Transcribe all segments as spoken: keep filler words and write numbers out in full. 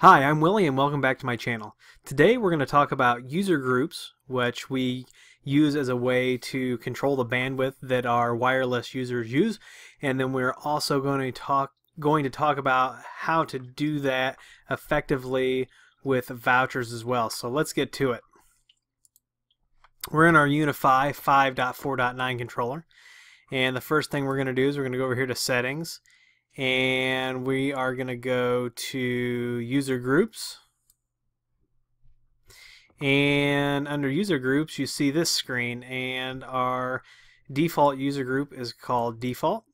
Hi, I'm Willie and welcome back to my channel. Today we're going to talk about user groups, which we use as a way to control the bandwidth that our wireless users use, and then we're also going to talk going to talk about how to do that effectively with vouchers as well. So let's get to it. We're in our UniFi five point four point nine controller, and the first thing we're going to do is we're going to go over here to settings, and we are going to go to user groups. And under user groups you see this screen, and our default user group is called default,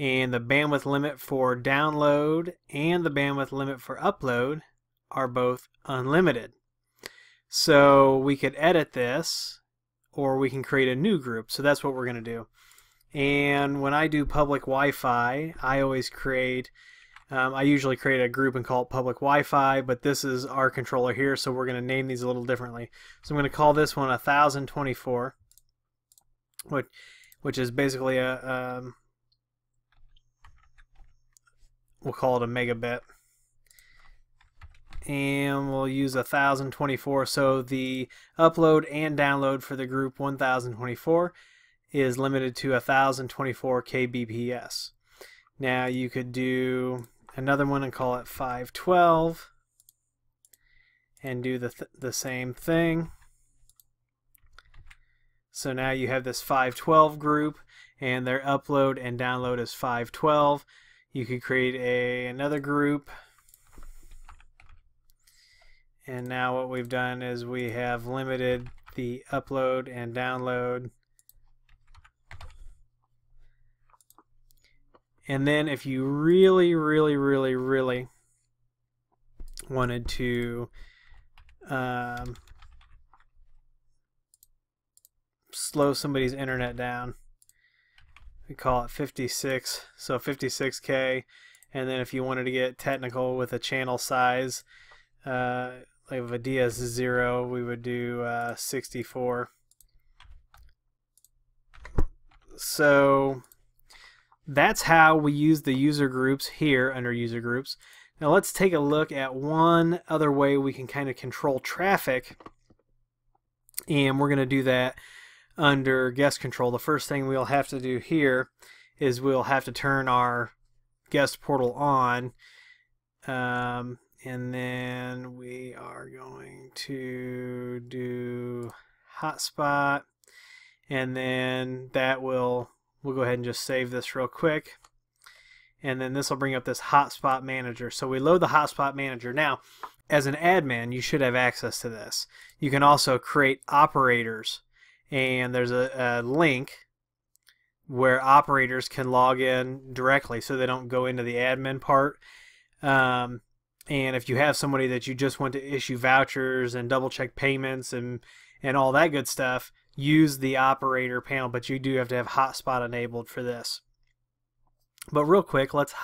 and the bandwidth limit for download and the bandwidth limit for upload are both unlimited. So we could edit this or we can create a new group, so that's what we're going to do. And when I do public Wi-Fi, I always create, um, I usually create a group and call it public Wi-Fi, but this is our controller here, so we're going to name these a little differently. So I'm going to call this one one thousand twenty-four, which, which is basically a, um, we'll call it a megabit. And we'll use one thousand twenty-four, so the upload and download for the group one thousand twenty-four is limited to one thousand twenty-four kbps. Now you could do another one and call it five twelve and do the, th the same thing. So now you have this five twelve group, and their upload and download is five twelve. You could create a, another group, and now what we've done is we have limited the upload and download. And then if you really, really, really, really wanted to um, slow somebody's internet down, we call it fifty-six, so fifty-six K. And then if you wanted to get technical with a channel size, uh, like with a D S zero, we would do uh, sixty-four. So that's how we use the user groups here under user groups. Now let's take a look at one other way we can kind of control traffic, and we're going to do that under guest control. The first thing we'll have to do here is we'll have to turn our guest portal on, um, and then we are going to do hotspot, and then that will we'll go ahead and just save this real quick, and then this will bring up this hotspot manager. So we load the hotspot manager. Now as an admin you should have access to this. You can also create operators, and there's a, a link where operators can log in directly so they don't go into the admin part. Um, and if you have somebody that you just want to issue vouchers and double check payments and and all that good stuff, use the operator panel, but you do have to have hotspot enabled for this. But real quick, let's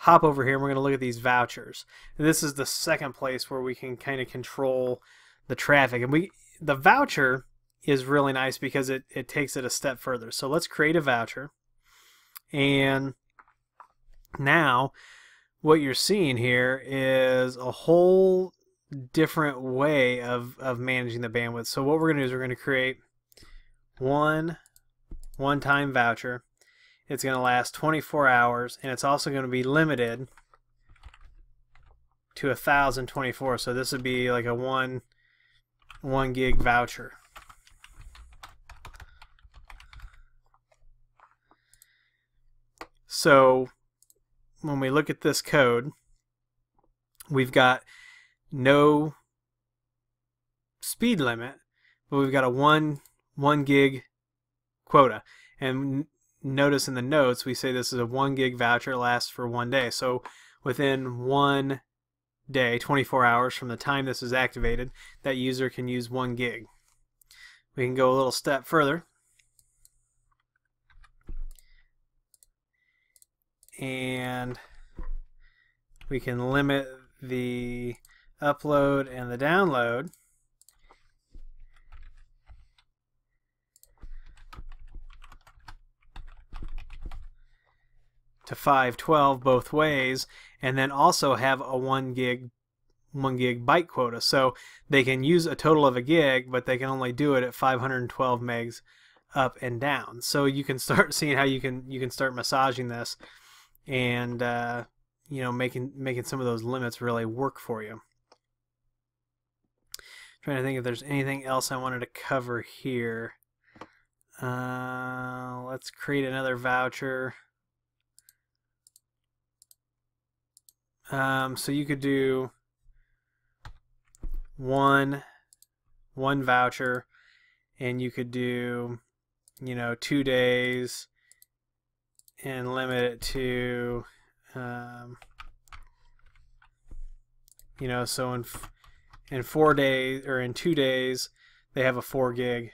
hop over here and we're going to look at these vouchers. And this is the second place where we can kind of control the traffic, and we the voucher is really nice because it, it takes it a step further. So let's create a voucher, and now what you're seeing here is a whole different way of, of managing the bandwidth. So what we're going to do is we're going to create one one-time voucher. It's going to last twenty-four hours, and it's also going to be limited to one thousand twenty-four. So this would be like a one one gig voucher. So when we look at this code, we've got no speed limit, but we've got a one one gig quota, and notice in the notes we say this is a one gig voucher, lasts for one day. So within one day, twenty-four hours from the time this is activated, that user can use one gig. We can go a little step further, and we can limit the upload and the download, to five twelve both ways, and then also have a one gig one gig byte quota. So they can use a total of a gig, but they can only do it at five hundred twelve megs up and down. So you can start seeing how you can you can start massaging this, and uh, you know, making making some of those limits really work for you. I'm trying to think if there's anything else I wanted to cover here. Uh, let's create another voucher. Um, so you could do one one voucher, and you could do, you know, two days and limit it to, um, you know, so in in four days or in two days they have a four gig.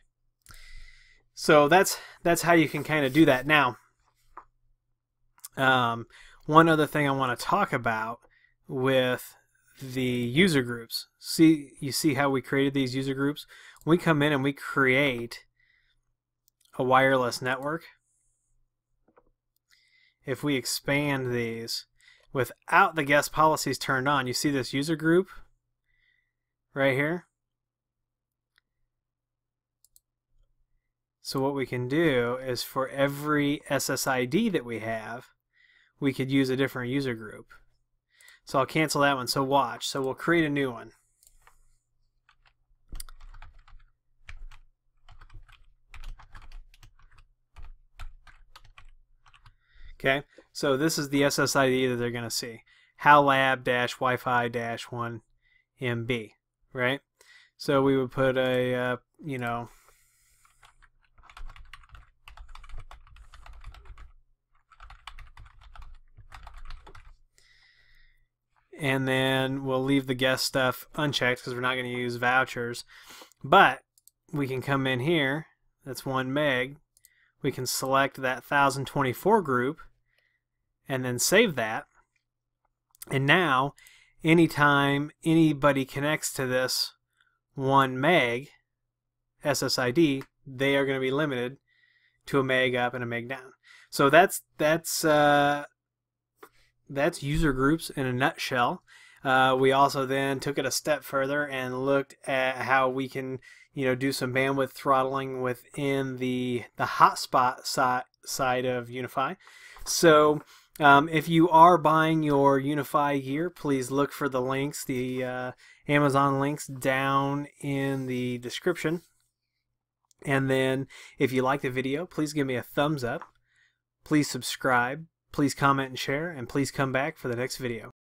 So that's that's how you can kind of do that. Now, um, one other thing I want to talk about with the user groups. See, you see how we created these user groups? We come in and we create a wireless network. If we expand these without the guest policies turned on, you see this user group right here? So what we can do is for every S S I D that we have, we could use a different user group. So I'll cancel that one, so watch. So we'll create a new one. Okay, so this is the S S I D that they're going to see. Howlab dash Wi-Fi dash one M B, right? So we would put a, uh, you know, and then we'll leave the guest stuff unchecked because we're not going to use vouchers. But we can come in here, that's one meg, we can select that one thousand twenty-four group and then save that. And now, anytime anybody connects to this one meg S S I D, they are going to be limited to a meg up and a meg down. So that's, that's, uh, that's user groups in a nutshell. Uh, we also then took it a step further and looked at how we can, you know, do some bandwidth throttling within the the hotspot si- side of UniFi. So um, if you are buying your UniFi gear, please look for the links, the uh, Amazon links down in the description. And then if you like the video, please give me a thumbs up. Please subscribe. Please comment and share, and please come back for the next video.